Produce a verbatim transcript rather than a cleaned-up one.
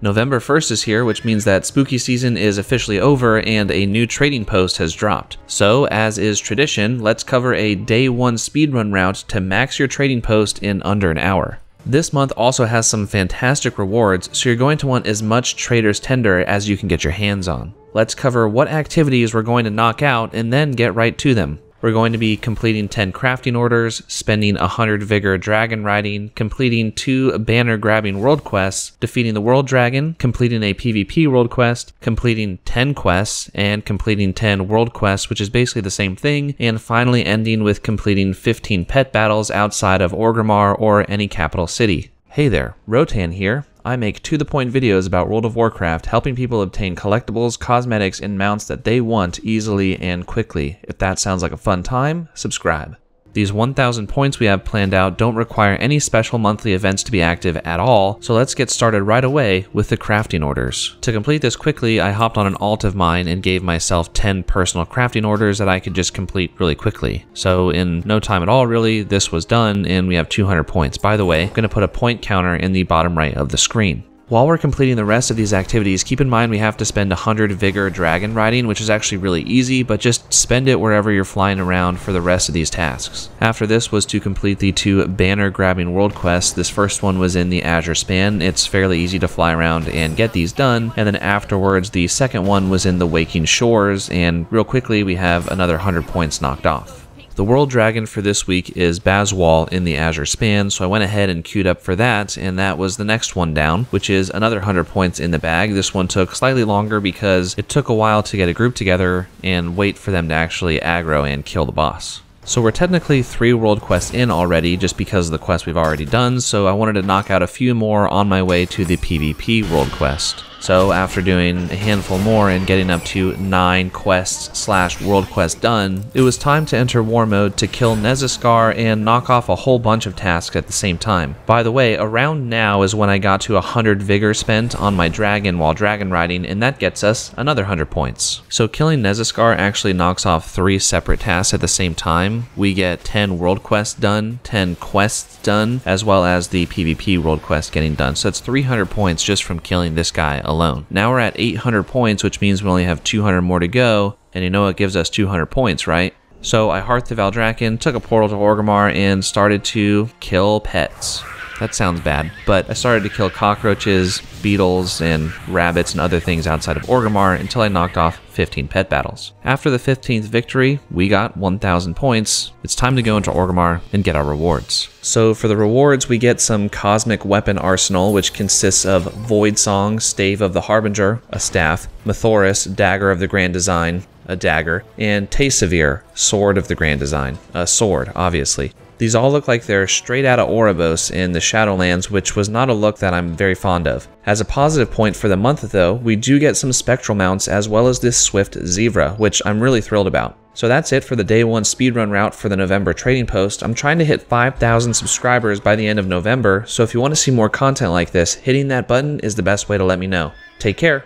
November first is here, which means that spooky season is officially over and a new trading post has dropped. So, as is tradition, let's cover a day one speedrun route to max your trading post in under an hour. This month also has some fantastic rewards, so you're going to want as much Trader's Tender as you can get your hands on. Let's cover what activities we're going to knock out and then get right to them. We're going to be completing ten crafting orders, spending one hundred vigor dragon riding, completing two banner grabbing world quests, defeating the world dragon, completing a PvP world quest, completing ten quests, and completing ten world quests, which is basically the same thing, and finally ending with completing fifteen pet battles outside of Orgrimmar or any capital city. Hey there, Rotan here. I make to-the-point videos about World of Warcraft, helping people obtain collectibles, cosmetics, and mounts that they want easily and quickly. If that sounds like a fun time, subscribe. These one thousand points we have planned out don't require any special monthly events to be active at all, so let's get started right away with the crafting orders. To complete this quickly, I hopped on an alt of mine and gave myself ten personal crafting orders that I could just complete really quickly. So in no time at all really, this was done and we have two hundred points. By the way, I'm going to put a point counter in the bottom right of the screen. While we're completing the rest of these activities, keep in mind we have to spend one hundred vigor dragon riding, which is actually really easy, but just spend it wherever you're flying around for the rest of these tasks. After this was to complete the two banner grabbing world quests. This first one was in the Azure Span. It's fairly easy to fly around and get these done. And then afterwards, the second one was in the Waking Shores. And real quickly, we have another one hundred points knocked off. The world dragon for this week is Baswall in the Azure Span, so I went ahead and queued up for that, and that was the next one down, which is another one hundred points in the bag. This one took slightly longer because it took a while to get a group together and wait for them to actually aggro and kill the boss. So we're technically three world quests in already, just because of the quest we've already done, so I wanted to knock out a few more on my way to the PvP world quest. So after doing a handful more and getting up to nine quests slash world quest done, it was time to enter war mode to kill Neziscar and knock off a whole bunch of tasks at the same time. By the way, around now is when I got to one hundred vigor spent on my dragon while dragon riding, and that gets us another one hundred points. So killing Neziscar actually knocks off three separate tasks at the same time. We get ten world quests done, ten quests done, as well as the PvP world quest getting done. So that's three hundred points just from killing this guy alone. Now we're at eight hundred points, which means we only have two hundred more to go, and you know it gives us two hundred points, right? So I hearthed the Valdrakken, took a portal to Orgrimmar, and started to kill pets. That sounds bad, but I started to kill cockroaches, beetles, and rabbits and other things outside of Orgrimmar until I knocked off fifteen pet battles. After the fifteenth victory, we got one thousand points. It's time to go into Orgrimmar and get our rewards. So for the rewards, we get some Cosmic Weapon Arsenal, which consists of Void Song Stave of the Harbinger, a staff, Mithoris Dagger of the Grand Design, a dagger, and Tasevere Sword of the Grand Design, a sword, obviously. These all look like they're straight out of Oribos in the Shadowlands, which was not a look that I'm very fond of. As a positive point for the month though, we do get some spectral mounts as well as this Swift Zhevra, which I'm really thrilled about. So that's it for the day one speedrun route for the November trading post. I'm trying to hit five thousand subscribers by the end of November, so if you want to see more content like this, hitting that button is the best way to let me know. Take care.